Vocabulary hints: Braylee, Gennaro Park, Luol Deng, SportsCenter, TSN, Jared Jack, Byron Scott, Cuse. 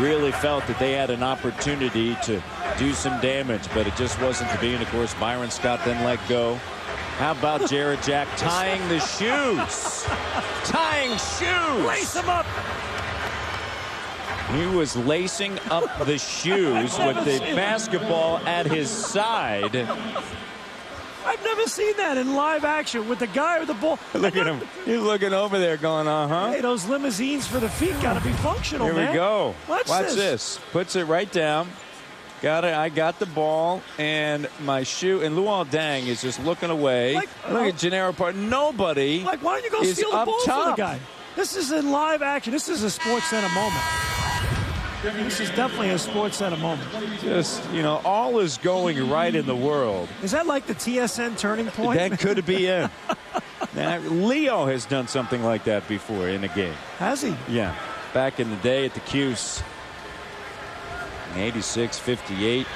really felt that they had an opportunity to do some damage, but it just wasn't to be. And of course, Byron Scott then let go. How about Jared Jack tying the shoes? Tying shoes! Lace them up! He was lacing up the shoes with the basketball at his side. I've never seen that in live action with the guy with the ball. Look at him. He's looking over there going, uh-huh. Hey, those limousines for the feet got to be functional, man. Here we go. Watch this. Puts it right down. Got it. I got the ball and my shoe. And Luol Deng is just looking away. Like, look at Gennaro Park. Nobody. Like, why don't you go steal the ball from the guy? This is in live action. This is a SportsCenter moment. This is definitely a SportsCenter moment. Just, you know, all is going right in the world. Is that like the TSN turning point? That could be it. Now, Leo has done something like that before in a game. Has he? Yeah. Back in the day at the Cuse. 86-58.